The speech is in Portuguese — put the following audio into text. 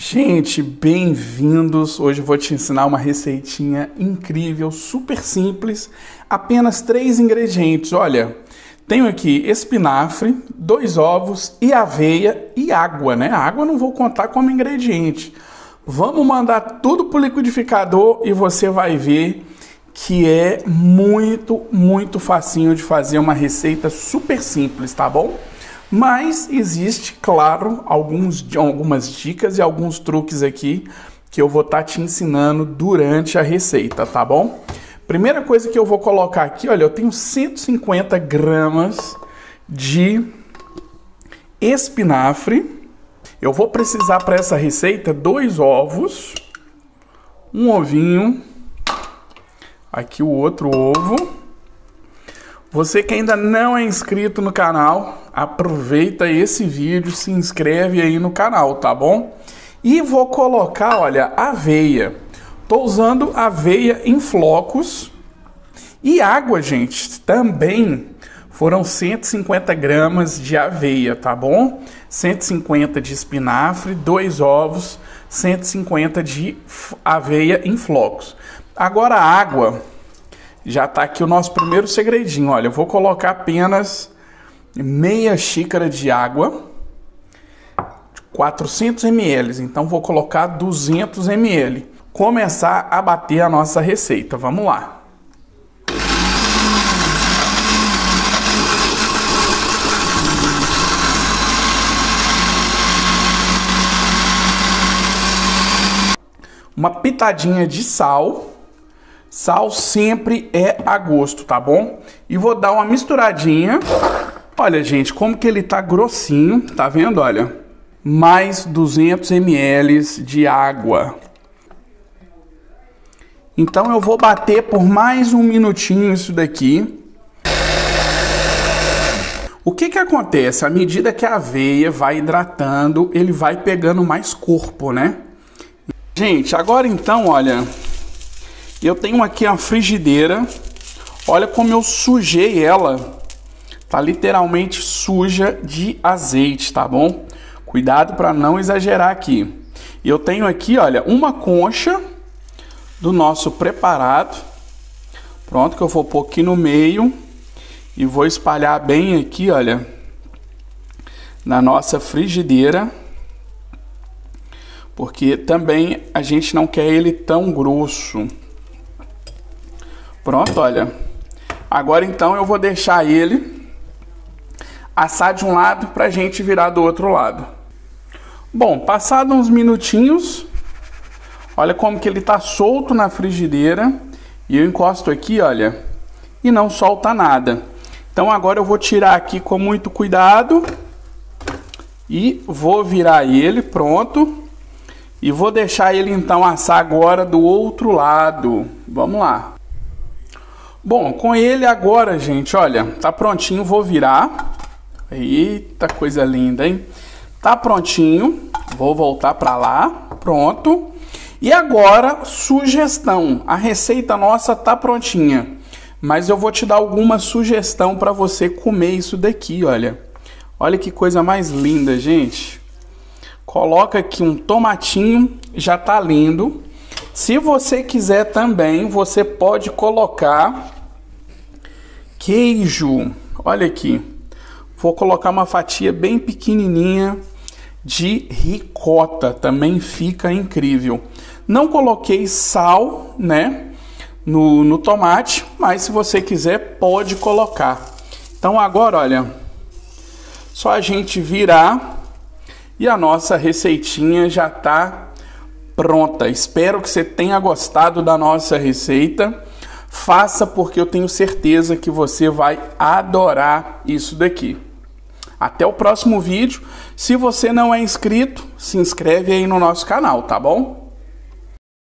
Gente, bem-vindos! Hoje eu vou te ensinar uma receitinha incrível, super simples, apenas 3 ingredientes. Olha, tenho aqui espinafre, 2 ovos e aveia e água, né? A água não vou contar como ingrediente. Vamos mandar tudo pro liquidificador e você vai ver que é muito facinho de fazer uma receita super simples, tá bom? Mas existe, claro, algumas dicas e alguns truques aqui que eu vou estar te ensinando durante a receita, tá bom? Primeira coisa que eu vou colocar aqui, olha, eu tenho 150 gramas de espinafre. Eu vou precisar para essa receita 2 ovos, um ovinho, aqui o outro ovo. Você que ainda não é inscrito no canal, aproveita esse vídeo, se inscreve aí no canal, tá bom? E vou colocar, olha, aveia. Tô usando aveia em flocos. E água, gente, também foram 150 gramas de aveia, tá bom? 150 de espinafre, 2 ovos, 150 de aveia em flocos. Agora a água... Já tá aqui o nosso primeiro segredinho. Olha, eu vou colocar apenas meia xícara de água, 400 ml. Então vou colocar 200 ml. Começar a bater a nossa receita. Vamos lá. Uma pitadinha de sal. Sal sempre é a gosto, tá bom? E vou dar uma misturadinha. Olha, gente, como que ele tá grossinho, tá vendo? Olha, mais 200 ml de água. Então eu vou bater por mais um minutinho isso daqui. O que que acontece? À medida que a aveia vai hidratando, ele vai pegando mais corpo, né? Gente, agora então, olha... Eu tenho aqui a frigideira, olha como eu sujei ela, tá literalmente suja de azeite, tá bom? Cuidado para não exagerar aqui. Eu tenho aqui, olha, uma concha do nosso preparado, pronto, que eu vou pôr aqui no meio e vou espalhar bem aqui, olha, na nossa frigideira. Porque também a gente não quer ele tão grosso. Pronto, olha. Agora então eu vou deixar ele assar de um lado para a gente virar do outro lado. Bom, passado uns minutinhos, olha como que ele tá solto na frigideira e eu encosto aqui, olha, e não solta nada. Então agora eu vou tirar aqui com muito cuidado e vou virar ele, pronto. E vou deixar ele então assar agora do outro lado. Vamos lá. Bom, com ele agora, gente, olha, tá prontinho, vou virar. Eita, coisa linda, hein? Tá prontinho, vou voltar pra lá, pronto. E agora, sugestão. A receita nossa tá prontinha, mas eu vou te dar alguma sugestão pra você comer isso daqui, olha. Olha que coisa mais linda, gente. Coloca aqui um tomatinho, já tá lindo. Se você quiser também, você pode colocar queijo. Olha aqui. Vou colocar uma fatia bem pequenininha de ricota. Também fica incrível. Não coloquei sal, né, no tomate, mas se você quiser, pode colocar. Então agora, olha, só a gente virar e a nossa receitinha já tá pronta. Espero que você tenha gostado da nossa receita. Faça, porque eu tenho certeza que você vai adorar isso daqui. Até o próximo vídeo. Se você não é inscrito, se inscreve aí no nosso canal, tá bom?